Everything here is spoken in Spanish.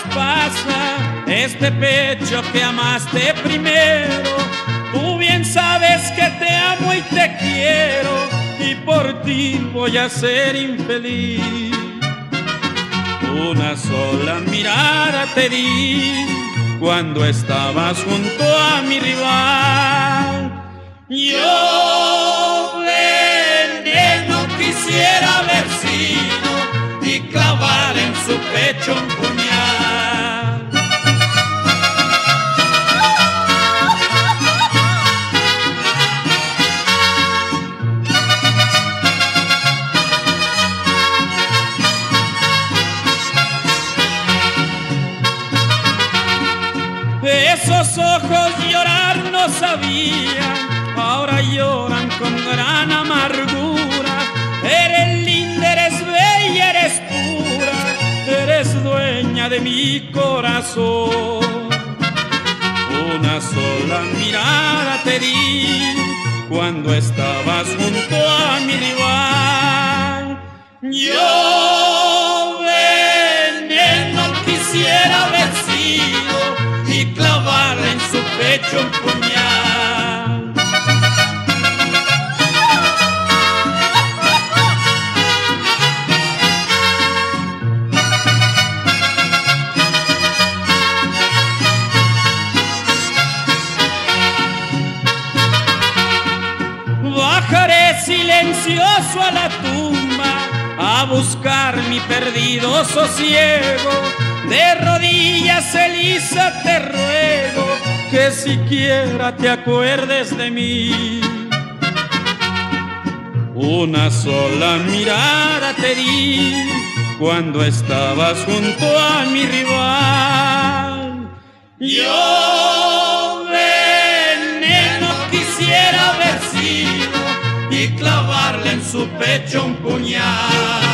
traspasa este pecho que amaste primero. Tú bien sabes que te amo y te quiero, y por ti voy a ser infeliz. Una sola mirada te di cuando estabas junto a mi rival. Yo vendiendo quisiera haber sido y clavar en su pecho un puñal. Esos ojos llorar no sabían, ahora lloran con gran amargura. Eres linda, eres bella, eres pura, eres dueña de mi corazón. Una sola mirada te di cuando estabas junto a mi rival. Yo vendiendo quisiera haber sido y clavar en su pecho un puñal. Bajaré silencioso a la tumba a buscar mi perdido sosiego. De rodillas, Elisa, te ruego que siquiera te acuerdes de mí. Una sola mirada te di cuando estabas junto a mi rival. Yo veneno quisiera haber sido y clavarle en su pecho un puñal.